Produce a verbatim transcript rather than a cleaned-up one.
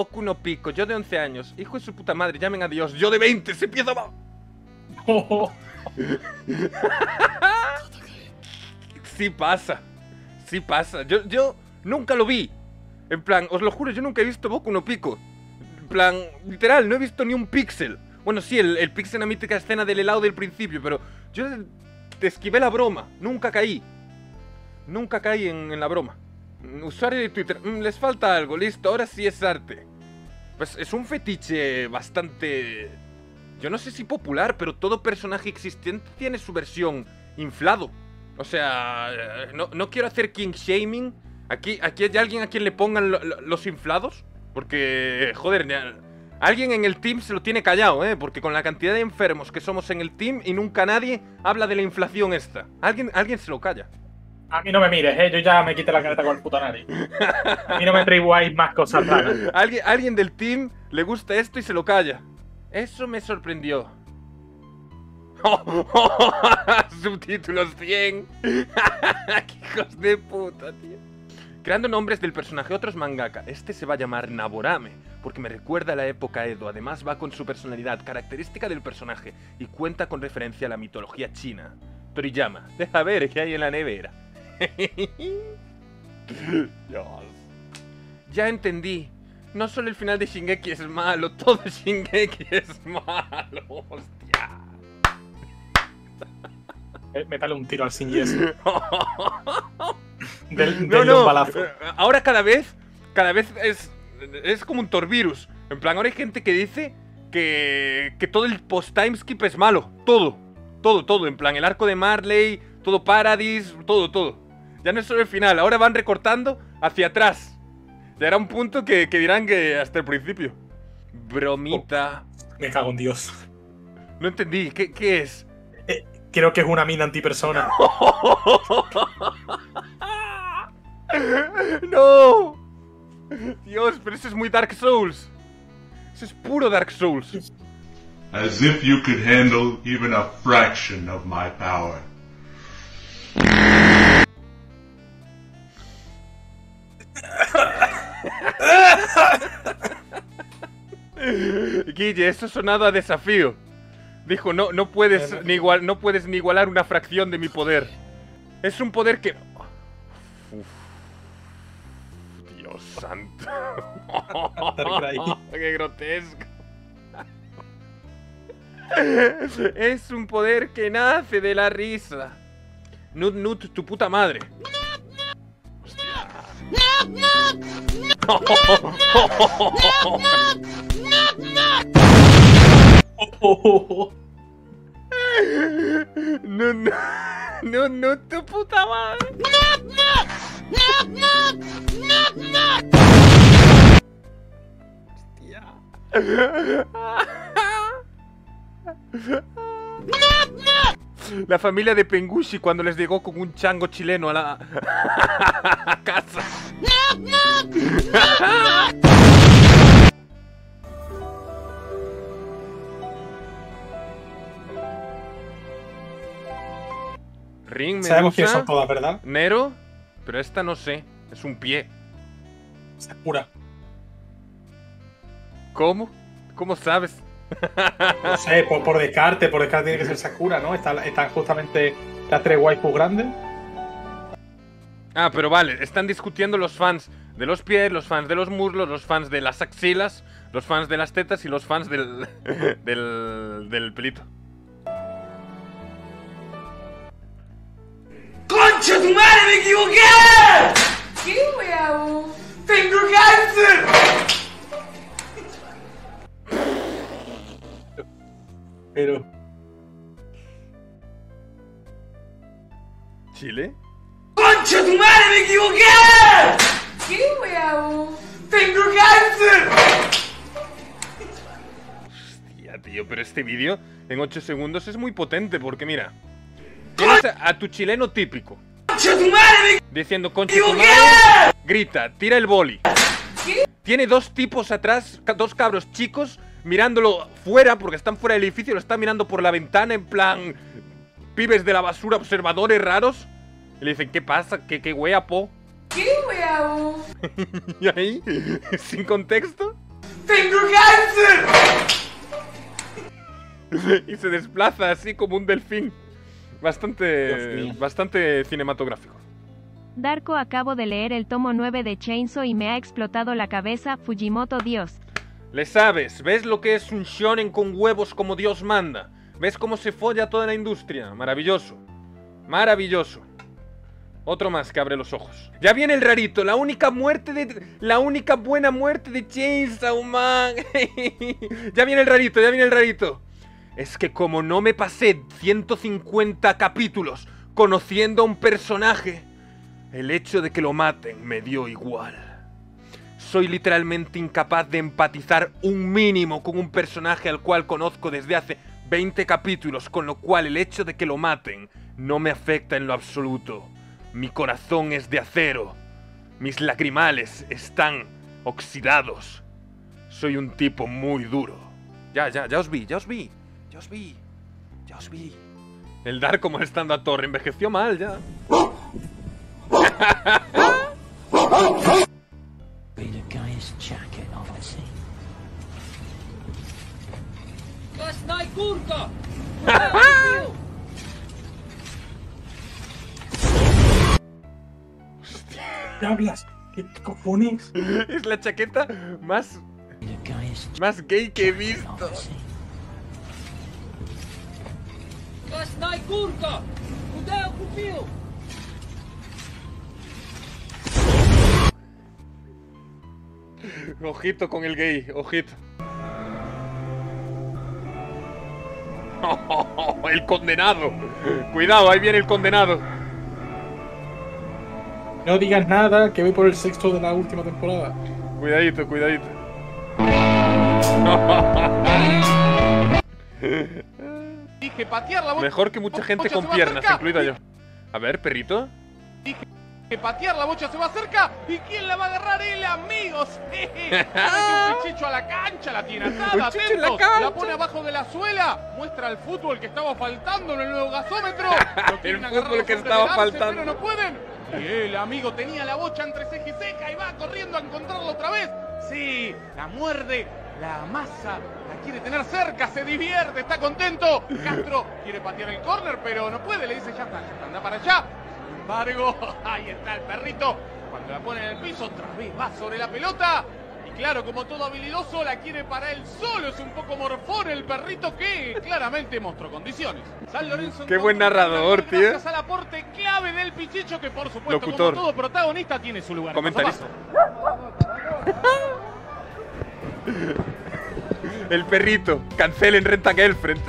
Boku no pico, yo de once años. Hijo de su puta madre, llamen a Dios. Yo de veinte, se empieza mal. Sí pasa. Sí pasa. Yo, yo nunca lo vi. En plan, os lo juro, yo nunca he visto Boku no pico. En plan, literal, no he visto ni un píxel. Bueno, sí, el, el píxel en la mítica escena del helado del principio, pero yo te esquivé la broma. Nunca caí. Nunca caí en, en la broma. Usuario de Twitter, les falta algo, listo, ahora sí es arte. Pues es un fetiche bastante... yo no sé si popular, pero todo personaje existente tiene su versión inflado. O sea, no, no quiero hacer king shaming. Aquí, aquí hay alguien a quien le pongan lo, lo, los inflados. Porque, joder, alguien en el team se lo tiene callado, ¿eh? Porque con la cantidad de enfermos que somos en el team y nunca nadie habla de la inflación esta. Alguien, alguien se lo calla. A mí no me mires, ¿eh? Yo ya me quité la careta con el puto nariz. A mí no me atribuáis más cosas raras. Alguien, alguien del team le gusta esto y se lo calla. Eso me sorprendió. Subtítulos cien. Hijos de puta, tío. Creando nombres del personaje otros mangaka. Este se va a llamar Naborame, porque me recuerda a la época Edo. Además va con su personalidad característica del personaje y cuenta con referencia a la mitología china. Toriyama, deja ver qué hay en la nevera. Dios. Ya entendí. No solo el final de Shingeki es malo, todo Shingeki es malo. Hostia. Métale un tiro al Shingeki. del, del no, no. Balazo. Ahora cada vez, cada vez es, es como un torvirus. En plan, ahora hay gente que dice que, que todo el post-time skip es malo. Todo, todo, todo. En plan, el arco de Marley, todo Paradise, todo, todo. Ya no es solo el final, ahora van recortando hacia atrás. Llegará un punto que, que dirán que hasta el principio. Bromita. Oh, me cago en Dios. No entendí. ¿Qué, qué es? Eh, creo que es una mina antipersona. ¡No! Dios, pero eso es muy Dark Souls. Eso es puro Dark Souls. As if you could handle even a fraction of my power. Guille, eso sonado a desafío. Dijo, no, no puedes ni igual, no puedes ni igualar una fracción de mi poder. Es un poder que... Uf. Dios santo. Qué grotesco. Es un poder que nace de la risa. Nut, nut, tu puta madre. No, no, no, no, tu puta madre. Hostia. La familia de Pengushi cuando les llegó con un chango chileno a la a casa. Ring, Medusa, sabemos quiénes son todas, ¿verdad? Nero, pero esta no sé, es un pie. Sakura. ¿Cómo? ¿Cómo sabes? No sé, por, por Descartes, por Descartes tiene que ser Sakura, ¿no? Están, están justamente las tres waifus grandes. Ah, pero vale, están discutiendo los fans de los pies, los fans de los muslos, los fans de las axilas, los fans de las tetas y los fans del... del... del pelito. ¡Concha tu madre, me equivoqué! ¿Qué weón? ¡Tengo cáncer! Pero... ¿Chile? ¡Concha tu madre, me equivoqué! ¿Qué weón? ¡Tengo cáncer! Hostia, tío, pero este vídeo en ocho segundos es muy potente porque mira... Tienes a, a tu chileno típico. ¡Concha tu madre! Me... Diciendo concha tu madre... Grita, tira el boli. ¿Qué? Tiene dos tipos atrás, dos cabros chicos... mirándolo fuera, porque están fuera del edificio, lo están mirando por la ventana en plan... Pibes de la basura, observadores raros. Y le dicen, ¿qué pasa? ¿Qué, qué wea, po? ¿Qué wea, po? ¿Y ahí? ¿Sin contexto? ¡Tengo cáncer! Y se desplaza así como un delfín. Bastante, bastante cinematográfico. Darko, acabo de leer el tomo nueve de Chainsaw y me ha explotado la cabeza, Fujimoto Dios. Le sabes, ves lo que es un shonen con huevos como Dios manda. Ves cómo se folla toda la industria. Maravilloso. Maravilloso. Otro más que abre los ojos. Ya viene el rarito, la única muerte de... La única buena muerte de Chainsaw Man. Ya viene el rarito, ya viene el rarito. Es que como no me pasé ciento cincuenta capítulos conociendo a un personaje, el hecho de que lo maten me dio igual. Soy literalmente incapaz de empatizar un mínimo con un personaje al cual conozco desde hace veinte capítulos, con lo cual el hecho de que lo maten no me afecta en lo absoluto. Mi corazón es de acero. Mis lagrimales están oxidados. Soy un tipo muy duro. Ya, ya, ya os vi, ya os vi. Ya os vi. Ya os vi. El Darko molestando a Torre. Envejeció mal ya. ¿Qué hablas? ¿Qué cojones? Es la chaqueta más... más gay que he visto. Ojito con el gay, ojito. Oh, oh, oh, el condenado. Cuidado, ahí viene el condenado. No digas nada, que voy por el sexto de la última temporada. Cuidadito, cuidadito. Dije patear la bocha. Mejor que mucha gente con piernas, incluida yo. A ver, perrito. Dije que patear la bocha se va cerca. ¿Y quién la va a agarrar? El amigo. Sí. Un chicho a la cancha la tiene atada. Atentos. La pone abajo de la suela. Muestra el fútbol que estaba faltando en el nuevo gasómetro. El fútbol que estaba faltando. Pero no pueden. Y el amigo tenía la bocha entre ceja y ceja y va corriendo a encontrarlo otra vez. Sí, la muerde, la amasa, la quiere tener cerca, se divierte, está contento. Castro quiere patear el córner, pero no puede, le dice ya está, ya está, anda para allá. Sin embargo, ahí está el perrito. Cuando la pone en el piso, otra vez va sobre la pelota. Y claro, como todo habilidoso, la quiere para él solo. Es un poco morfón el perrito que claramente mostró condiciones. San Lorenzo. Qué buen narrador, tío. Gracias al aporte clave del Pichicho, que por supuesto, locutor, como todo protagonista, tiene su lugar. Comentarista. El perrito. Cancelen Rent a Girlfriend.